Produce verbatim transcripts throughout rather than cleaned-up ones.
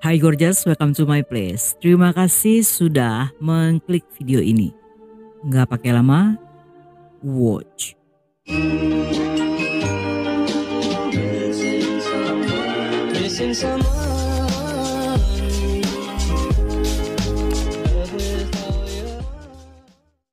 Hi gorgeous, welcome to my place. Terima kasih sudah mengklik video ini. Nggak pakai lama, watch.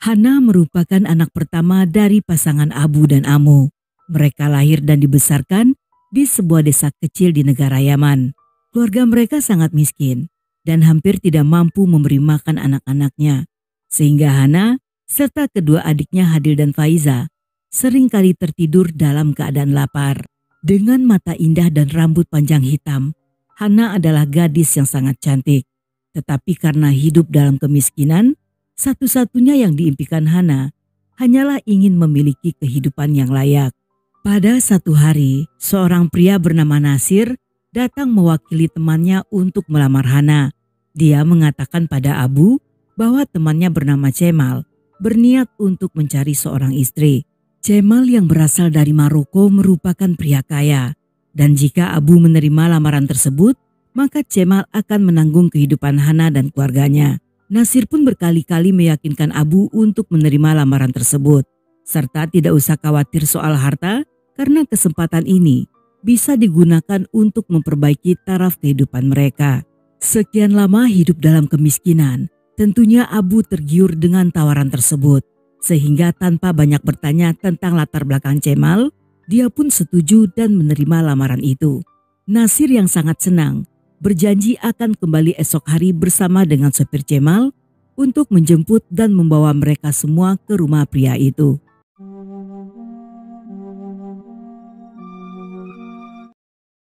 Hana merupakan anak pertama dari pasangan Abu dan Amu. Mereka lahir dan dibesarkan di sebuah desa kecil di negara Yaman. Keluarga mereka sangat miskin dan hampir tidak mampu memberi makan anak-anaknya. Sehingga Hana serta kedua adiknya Hadil dan Faiza seringkali tertidur dalam keadaan lapar. Dengan mata indah dan rambut panjang hitam, Hana adalah gadis yang sangat cantik. Tetapi karena hidup dalam kemiskinan, satu-satunya yang diimpikan Hana hanyalah ingin memiliki kehidupan yang layak. Pada satu hari, seorang pria bernama Nasir datang mewakili temannya untuk melamar Hana. Dia mengatakan pada Abu bahwa temannya bernama Cemal berniat untuk mencari seorang istri. Cemal yang berasal dari Maroko merupakan pria kaya. Dan jika Abu menerima lamaran tersebut, maka Cemal akan menanggung kehidupan Hana dan keluarganya. Nasir pun berkali-kali meyakinkan Abu untuk menerima lamaran tersebut, serta tidak usah khawatir soal harta karena kesempatan ini bisa digunakan untuk memperbaiki taraf kehidupan mereka. Sekian lama hidup dalam kemiskinan, tentunya Abu tergiur dengan tawaran tersebut, sehingga tanpa banyak bertanya tentang latar belakang Cemal, dia pun setuju dan menerima lamaran itu. Nasir yang sangat senang berjanji akan kembali esok hari bersama dengan sopir Cemal untuk menjemput dan membawa mereka semua ke rumah pria itu.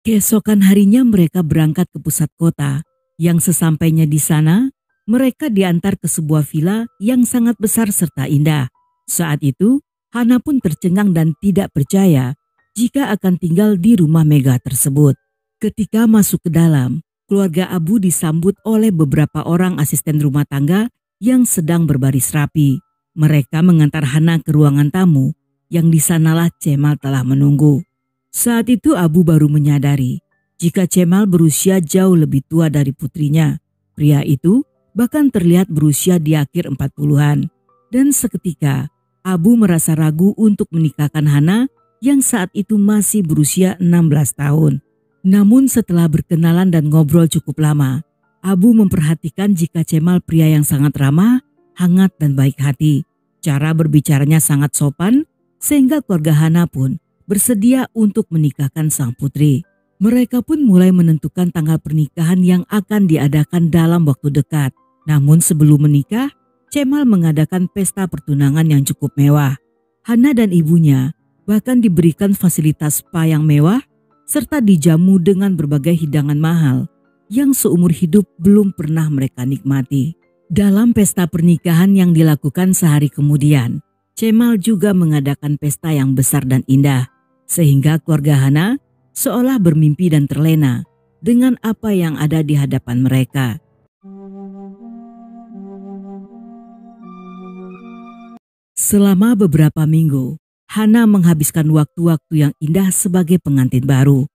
Keesokan harinya mereka berangkat ke pusat kota. Yang sesampainya di sana, mereka diantar ke sebuah villa yang sangat besar serta indah. Saat itu, Hana pun tercengang dan tidak percaya jika akan tinggal di rumah mega tersebut. Ketika masuk ke dalam, keluarga Abu disambut oleh beberapa orang asisten rumah tangga yang sedang berbaris rapi. Mereka mengantar Hana ke ruangan tamu yang di sanalah Cemal telah menunggu. Saat itu Abu baru menyadari jika Cemal berusia jauh lebih tua dari putrinya. Pria itu bahkan terlihat berusia di akhir empat puluhan. Dan seketika Abu merasa ragu untuk menikahkan Hana yang saat itu masih berusia enam belas tahun. Namun setelah berkenalan dan ngobrol cukup lama, Abu memperhatikan jika Cemal pria yang sangat ramah, hangat dan baik hati. Cara berbicaranya sangat sopan sehingga keluarga Hana pun bersedia untuk menikahkan sang putri. Mereka pun mulai menentukan tanggal pernikahan yang akan diadakan dalam waktu dekat. Namun sebelum menikah, Cemal mengadakan pesta pertunangan yang cukup mewah. Hana dan ibunya bahkan diberikan fasilitas spa yang mewah serta dijamu dengan berbagai hidangan mahal yang seumur hidup belum pernah mereka nikmati. Dalam pesta pernikahan yang dilakukan sehari kemudian, Cemal juga mengadakan pesta yang besar dan indah, sehingga keluarga Hana seolah bermimpi dan terlena dengan apa yang ada di hadapan mereka. Selama beberapa minggu, Hana menghabiskan waktu-waktu yang indah sebagai pengantin baru.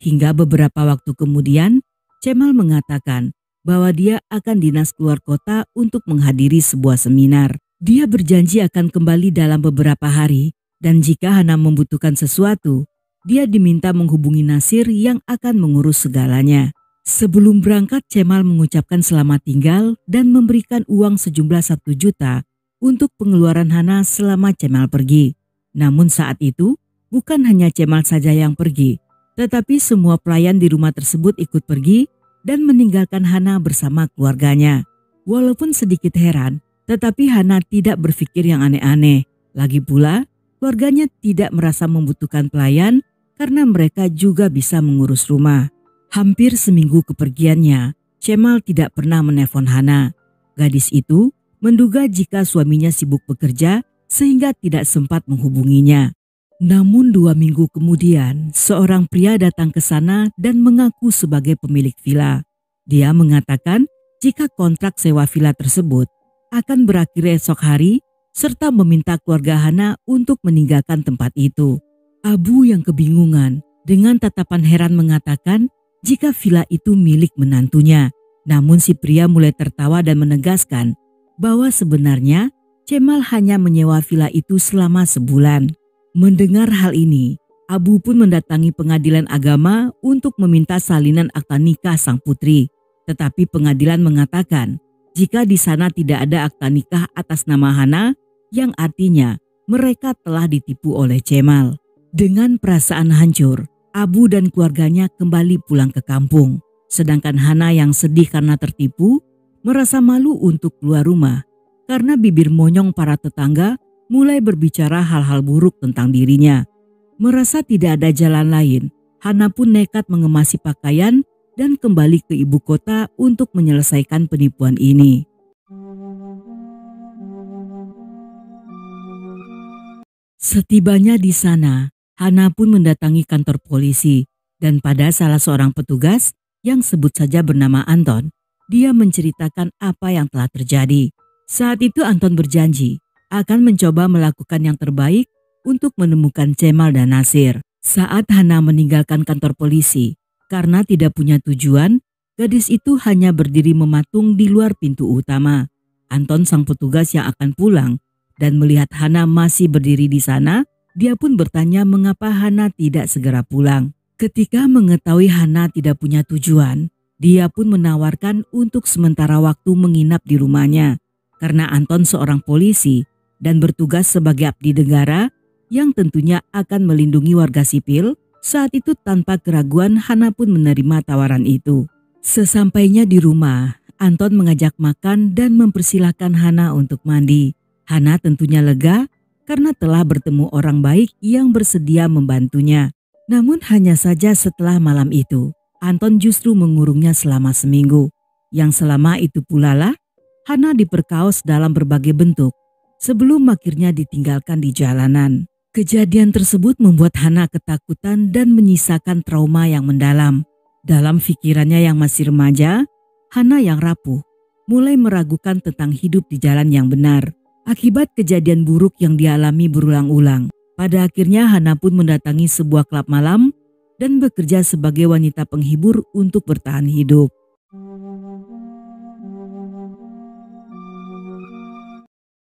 Hingga beberapa waktu kemudian, Cemal mengatakan bahwa dia akan dinas keluar kota untuk menghadiri sebuah seminar. Dia berjanji akan kembali dalam beberapa hari dan jika Hana membutuhkan sesuatu, dia diminta menghubungi Nasir yang akan mengurus segalanya. Sebelum berangkat, Cemal mengucapkan selamat tinggal dan memberikan uang sejumlah satu juta untuk pengeluaran Hana selama Cemal pergi. Namun saat itu, bukan hanya Cemal saja yang pergi, tetapi semua pelayan di rumah tersebut ikut pergi dan meninggalkan Hana bersama keluarganya. Walaupun sedikit heran, tetapi Hana tidak berpikir yang aneh-aneh. Lagi pula, keluarganya tidak merasa membutuhkan pelayan karena mereka juga bisa mengurus rumah. Hampir seminggu kepergiannya, Cemal tidak pernah menelpon Hana. Gadis itu menduga jika suaminya sibuk bekerja sehingga tidak sempat menghubunginya. Namun dua minggu kemudian, seorang pria datang ke sana dan mengaku sebagai pemilik villa. Dia mengatakan jika kontrak sewa villa tersebut akan berakhir esok hari serta meminta keluarga Hana untuk meninggalkan tempat itu. Abu yang kebingungan dengan tatapan heran mengatakan jika villa itu milik menantunya. Namun si pria mulai tertawa dan menegaskan bahwa sebenarnya Cemal hanya menyewa villa itu selama sebulan. Mendengar hal ini, Abu pun mendatangi pengadilan agama untuk meminta salinan akta nikah sang putri. Tetapi pengadilan mengatakan jika di sana tidak ada akta nikah atas nama Hana, yang artinya mereka telah ditipu oleh Cemal. Dengan perasaan hancur, Abu dan keluarganya kembali pulang ke kampung. Sedangkan Hana yang sedih karena tertipu, merasa malu untuk keluar rumah karena bibir monyong para tetangga mulai berbicara hal-hal buruk tentang dirinya. Merasa tidak ada jalan lain, Hana pun nekat mengemasi pakaian dan kembali ke ibu kota untuk menyelesaikan penipuan ini. Setibanya di sana, Hana pun mendatangi kantor polisi, dan pada salah seorang petugas yang sebut saja bernama Anton, dia menceritakan apa yang telah terjadi. Saat itu Anton berjanji akan mencoba melakukan yang terbaik untuk menemukan Cemal dan Nasir. Saat Hana meninggalkan kantor polisi, karena tidak punya tujuan, gadis itu hanya berdiri mematung di luar pintu utama. Anton sang petugas yang akan pulang dan melihat Hana masih berdiri di sana, dia pun bertanya mengapa Hana tidak segera pulang. Ketika mengetahui Hana tidak punya tujuan, dia pun menawarkan untuk sementara waktu menginap di rumahnya. Karena Anton seorang polisi dan bertugas sebagai abdi negara yang tentunya akan melindungi warga sipil, saat itu tanpa keraguan Hana pun menerima tawaran itu. Sesampainya di rumah, Anton mengajak makan dan mempersilahkan Hana untuk mandi. Hana tentunya lega karena telah bertemu orang baik yang bersedia membantunya. Namun hanya saja setelah malam itu, Anton justru mengurungnya selama seminggu. Yang selama itu pula lah, Hana diperkaos dalam berbagai bentuk sebelum akhirnya ditinggalkan di jalanan. Kejadian tersebut membuat Hana ketakutan dan menyisakan trauma yang mendalam. Dalam pikirannya yang masih remaja, Hana yang rapuh mulai meragukan tentang hidup di jalan yang benar. Akibat kejadian buruk yang dialami berulang-ulang, pada akhirnya Hana pun mendatangi sebuah klub malam dan bekerja sebagai wanita penghibur untuk bertahan hidup.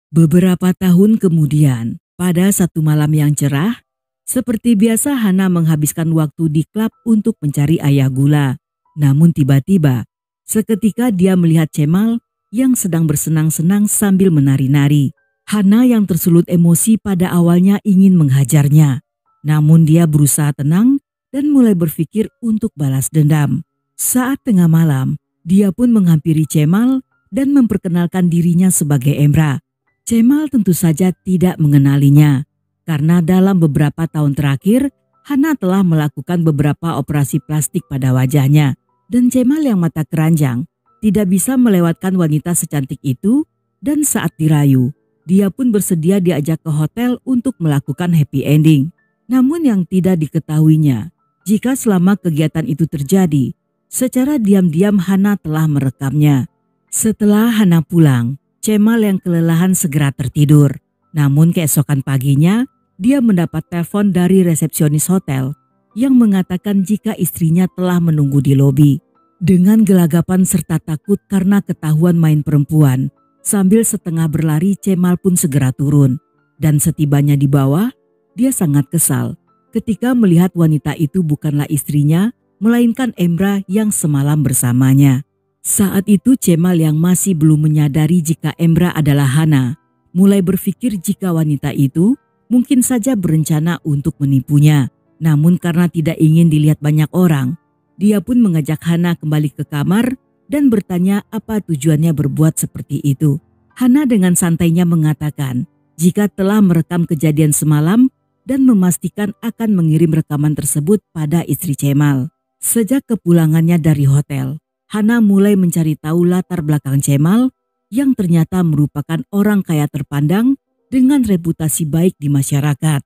Beberapa tahun kemudian, pada satu malam yang cerah, seperti biasa Hana menghabiskan waktu di klub untuk mencari ayah gula. Namun tiba-tiba, seketika dia melihat Cemal yang sedang bersenang-senang sambil menari-nari. Hana yang tersulut emosi pada awalnya ingin menghajarnya. Namun dia berusaha tenang dan mulai berpikir untuk balas dendam. Saat tengah malam, dia pun menghampiri Cemal dan memperkenalkan dirinya sebagai Emra. Cemal tentu saja tidak mengenalinya, karena dalam beberapa tahun terakhir, Hana telah melakukan beberapa operasi plastik pada wajahnya. Dan Cemal yang mata keranjang tidak bisa melewatkan wanita secantik itu, dan saat dirayu, dia pun bersedia diajak ke hotel untuk melakukan happy ending. Namun yang tidak diketahuinya, jika selama kegiatan itu terjadi, secara diam-diam Hana telah merekamnya. Setelah Hana pulang, Cemal yang kelelahan segera tertidur. Namun keesokan paginya, dia mendapat telepon dari resepsionis hotel yang mengatakan jika istrinya telah menunggu di lobi. Dengan gelagapan serta takut karena ketahuan main perempuan, sambil setengah berlari, Cemal pun segera turun. Dan setibanya di bawah, dia sangat kesal ketika melihat wanita itu bukanlah istrinya, melainkan Emra yang semalam bersamanya. Saat itu Cemal yang masih belum menyadari jika Emra adalah Hana, mulai berpikir jika wanita itu mungkin saja berencana untuk menipunya. Namun karena tidak ingin dilihat banyak orang, dia pun mengajak Hana kembali ke kamar dan bertanya apa tujuannya berbuat seperti itu. Hana dengan santainya mengatakan jika telah merekam kejadian semalam dan memastikan akan mengirim rekaman tersebut pada istri Cemal. Sejak kepulangannya dari hotel, Hana mulai mencari tahu latar belakang Cemal yang ternyata merupakan orang kaya terpandang dengan reputasi baik di masyarakat.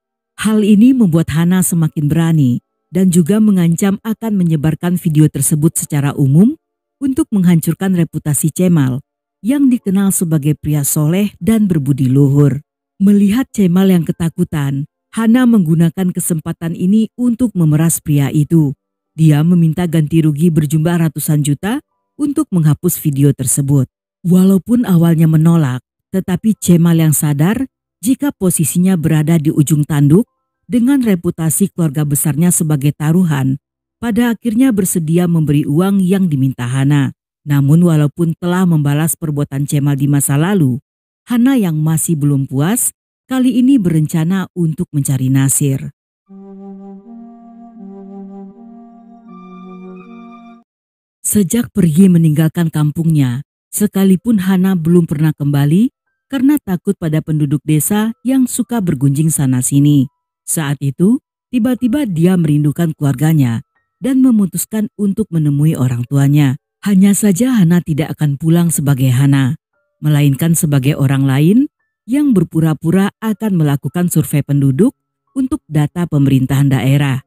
Hal ini membuat Hana semakin berani dan juga mengancam akan menyebarkan video tersebut secara umum untuk menghancurkan reputasi Cemal yang dikenal sebagai pria soleh dan berbudi luhur. Melihat Cemal yang ketakutan, Hana menggunakan kesempatan ini untuk memeras pria itu. Dia meminta ganti rugi berjumlah ratusan juta untuk menghapus video tersebut. Walaupun awalnya menolak, tetapi Cemal yang sadar jika posisinya berada di ujung tanduk dengan reputasi keluarga besarnya sebagai taruhan, pada akhirnya bersedia memberi uang yang diminta Hana. Namun walaupun telah membalas perbuatan Cemal di masa lalu, Hana yang masih belum puas, kali ini berencana untuk mencari Nasir. Sejak pergi meninggalkan kampungnya, sekalipun Hana belum pernah kembali karena takut pada penduduk desa yang suka bergunjing sana-sini. Saat itu, tiba-tiba dia merindukan keluarganya dan memutuskan untuk menemui orang tuanya. Hanya saja Hana tidak akan pulang sebagai Hana, melainkan sebagai orang lain yang berpura-pura akan melakukan survei penduduk untuk data pemerintahan daerah.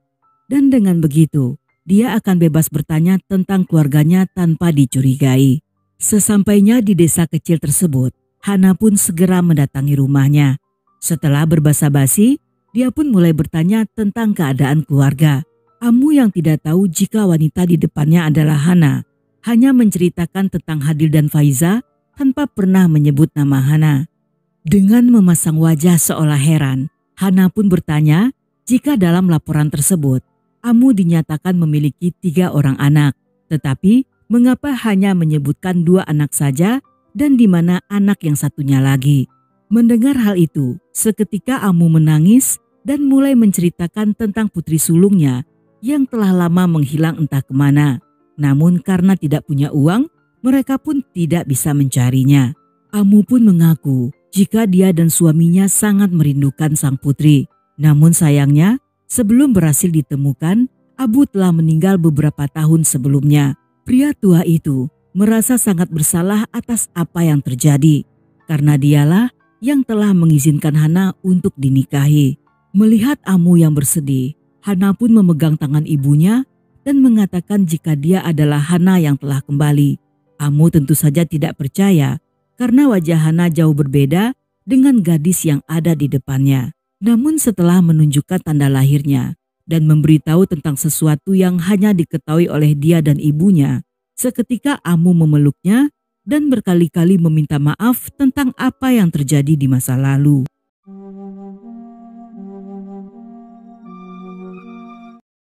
Dan dengan begitu, dia akan bebas bertanya tentang keluarganya tanpa dicurigai. Sesampainya di desa kecil tersebut, Hana pun segera mendatangi rumahnya. Setelah berbasa-basi, dia pun mulai bertanya tentang keadaan keluarga. Amu yang tidak tahu jika wanita di depannya adalah Hana, hanya menceritakan tentang Hadil dan Faiza tanpa pernah menyebut nama Hana. Dengan memasang wajah seolah heran, Hana pun bertanya jika dalam laporan tersebut, Amu dinyatakan memiliki tiga orang anak, tetapi mengapa hanya menyebutkan dua anak saja dan di mana anak yang satunya lagi. Mendengar hal itu, seketika Amu menangis dan mulai menceritakan tentang putri sulungnya yang telah lama menghilang entah kemana. Namun karena tidak punya uang, mereka pun tidak bisa mencarinya. Amu pun mengaku jika dia dan suaminya sangat merindukan sang putri. Namun sayangnya, sebelum berhasil ditemukan, Abu telah meninggal beberapa tahun sebelumnya. Pria tua itu merasa sangat bersalah atas apa yang terjadi, karena dialah yang telah mengizinkan Hana untuk dinikahi. Melihat Amu yang bersedih, Hana pun memegang tangan ibunya dan mengatakan jika dia adalah Hana yang telah kembali. Amu tentu saja tidak percaya, karena wajah Hana jauh berbeda dengan gadis yang ada di depannya. Namun setelah menunjukkan tanda lahirnya dan memberitahu tentang sesuatu yang hanya diketahui oleh dia dan ibunya, seketika Amu memeluknya dan berkali-kali meminta maaf tentang apa yang terjadi di masa lalu.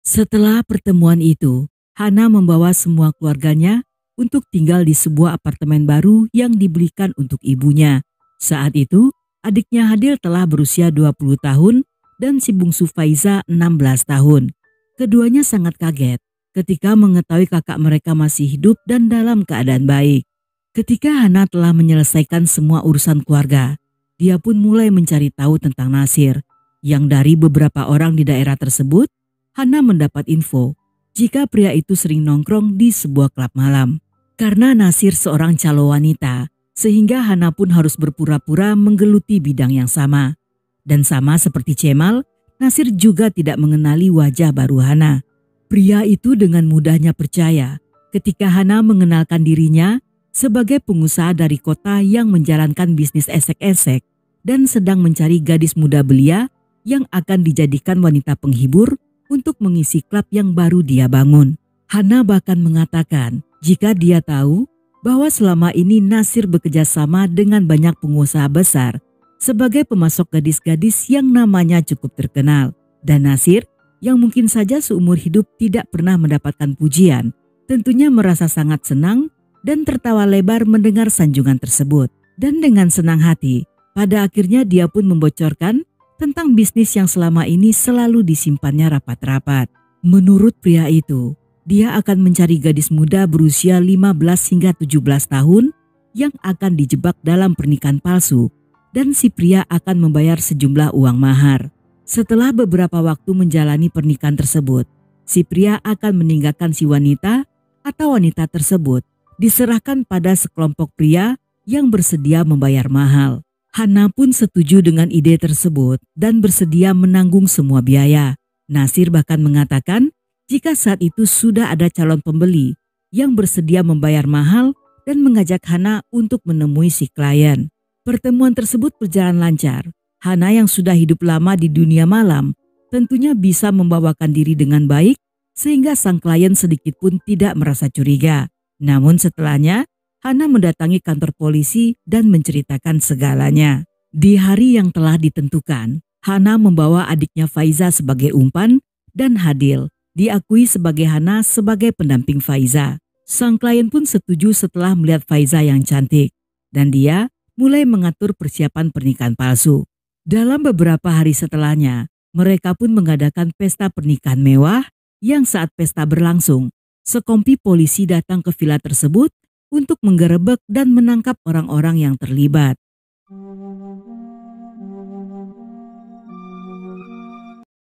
Setelah pertemuan itu, Hana membawa semua keluarganya untuk tinggal di sebuah apartemen baru yang dibelikan untuk ibunya. Saat itu, adiknya Hadil telah berusia dua puluh tahun dan si bungsu Faiza enam belas tahun. Keduanya sangat kaget ketika mengetahui kakak mereka masih hidup dan dalam keadaan baik. Ketika Hana telah menyelesaikan semua urusan keluarga, dia pun mulai mencari tahu tentang Nasir, yang dari beberapa orang di daerah tersebut, Hana mendapat info jika pria itu sering nongkrong di sebuah klub malam. Karena Nasir seorang calo wanita, sehingga Hana pun harus berpura-pura menggeluti bidang yang sama. Dan sama seperti Cemal, Nasir juga tidak mengenali wajah baru Hana. Pria itu dengan mudahnya percaya ketika Hana mengenalkan dirinya sebagai pengusaha dari kota yang menjalankan bisnis esek-esek dan sedang mencari gadis muda belia yang akan dijadikan wanita penghibur untuk mengisi klub yang baru dia bangun. Hana bahkan mengatakan jika dia tahu bahwa selama ini Nasir bekerja sama dengan banyak pengusaha besar sebagai pemasok gadis-gadis yang namanya cukup terkenal. Dan Nasir yang mungkin saja seumur hidup tidak pernah mendapatkan pujian, tentunya merasa sangat senang dan tertawa lebar mendengar sanjungan tersebut. Dan dengan senang hati, pada akhirnya dia pun membocorkan tentang bisnis yang selama ini selalu disimpannya rapat-rapat. Menurut pria itu, dia akan mencari gadis muda berusia lima belas hingga tujuh belas tahun yang akan dijebak dalam pernikahan palsu dan si pria akan membayar sejumlah uang mahar. Setelah beberapa waktu menjalani pernikahan tersebut, si pria akan meninggalkan si wanita atau wanita tersebut diserahkan pada sekelompok pria yang bersedia membayar mahal. Hana pun setuju dengan ide tersebut dan bersedia menanggung semua biaya. Nasir bahkan mengatakan jika saat itu sudah ada calon pembeli yang bersedia membayar mahal dan mengajak Hana untuk menemui si klien. Pertemuan tersebut berjalan lancar. Hana yang sudah hidup lama di dunia malam tentunya bisa membawakan diri dengan baik sehingga sang klien sedikitpun tidak merasa curiga. Namun setelahnya, Hana mendatangi kantor polisi dan menceritakan segalanya. Di hari yang telah ditentukan, Hana membawa adiknya Faiza sebagai umpan dan Hadil diakui sebagai Hana sebagai pendamping Faiza. Sang klien pun setuju setelah melihat Faiza yang cantik dan dia mulai mengatur persiapan pernikahan palsu. Dalam beberapa hari setelahnya, mereka pun mengadakan pesta pernikahan mewah yang saat pesta berlangsung, sekompi polisi datang ke villa tersebut untuk menggerebek dan menangkap orang-orang yang terlibat.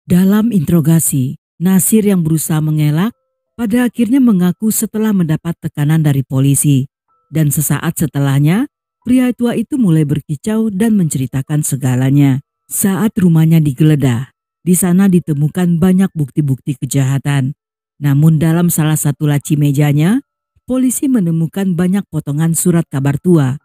Dalam interogasi, Nasir yang berusaha mengelak pada akhirnya mengaku setelah mendapat tekanan dari polisi. Dan sesaat setelahnya, pria tua itu mulai berkicau dan menceritakan segalanya. Saat rumahnya digeledah, di sana ditemukan banyak bukti-bukti kejahatan. Namun dalam salah satu laci mejanya, polisi menemukan banyak potongan surat kabar tua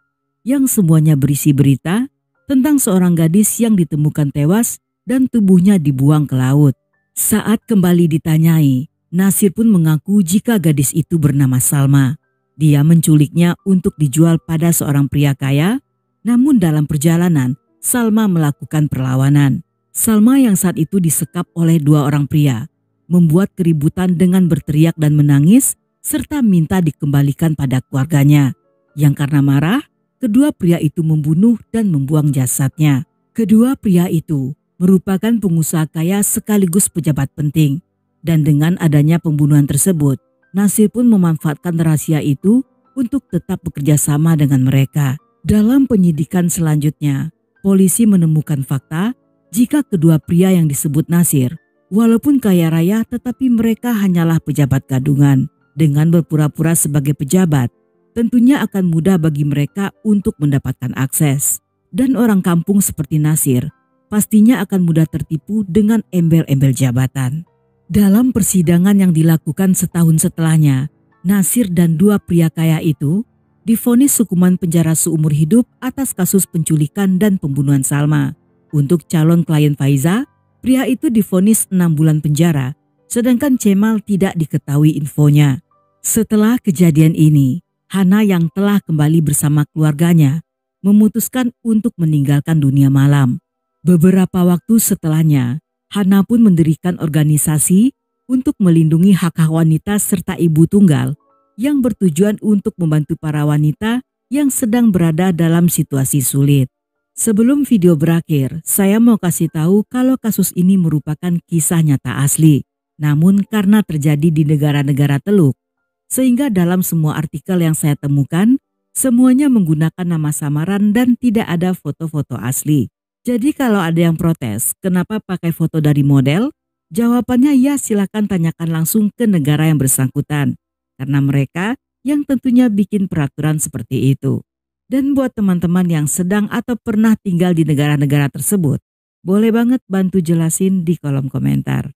yang semuanya berisi berita tentang seorang gadis yang ditemukan tewas dan tubuhnya dibuang ke laut. Saat kembali ditanyai, Nasir pun mengaku jika gadis itu bernama Salma. Dia menculiknya untuk dijual pada seorang pria kaya, namun dalam perjalanan Salma melakukan perlawanan. Salma yang saat itu disekap oleh dua orang pria, membuat keributan dengan berteriak dan menangis, serta minta dikembalikan pada keluarganya. Yang karena marah, kedua pria itu membunuh dan membuang jasadnya. Kedua pria itu merupakan pengusaha kaya sekaligus pejabat penting. Dan dengan adanya pembunuhan tersebut, Nasir pun memanfaatkan rahasia itu untuk tetap bekerja sama dengan mereka. Dalam penyidikan selanjutnya, polisi menemukan fakta jika kedua pria yang disebut Nasir, walaupun kaya raya tetapi mereka hanyalah pejabat gadungan. Dengan berpura-pura sebagai pejabat, tentunya akan mudah bagi mereka untuk mendapatkan akses. Dan orang kampung seperti Nasir, pastinya akan mudah tertipu dengan embel-embel jabatan. Dalam persidangan yang dilakukan setahun setelahnya, Nasir dan dua pria kaya itu divonis hukuman penjara seumur hidup atas kasus penculikan dan pembunuhan Salma. Untuk calon klien Faiza, pria itu divonis enam bulan penjara, sedangkan Cemal tidak diketahui infonya. Setelah kejadian ini, Hana yang telah kembali bersama keluarganya memutuskan untuk meninggalkan dunia malam. Beberapa waktu setelahnya, Hana pun mendirikan organisasi untuk melindungi hak-hak wanita serta ibu tunggal yang bertujuan untuk membantu para wanita yang sedang berada dalam situasi sulit. Sebelum video berakhir, saya mau kasih tahu kalau kasus ini merupakan kisah nyata asli. Namun karena terjadi di negara-negara Teluk, sehingga dalam semua artikel yang saya temukan, semuanya menggunakan nama samaran dan tidak ada foto-foto asli. Jadi kalau ada yang protes, kenapa pakai foto dari model? Jawabannya ya, silakan tanyakan langsung ke negara yang bersangkutan. Karena mereka yang tentunya bikin peraturan seperti itu. Dan buat teman-teman yang sedang atau pernah tinggal di negara-negara tersebut, boleh banget bantu jelasin di kolom komentar.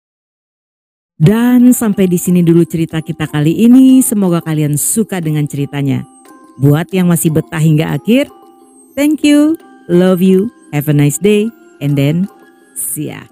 Dan sampai di sini dulu cerita kita kali ini. Semoga kalian suka dengan ceritanya. Buat yang masih betah hingga akhir, thank you, love you. Have a nice day, and then see ya.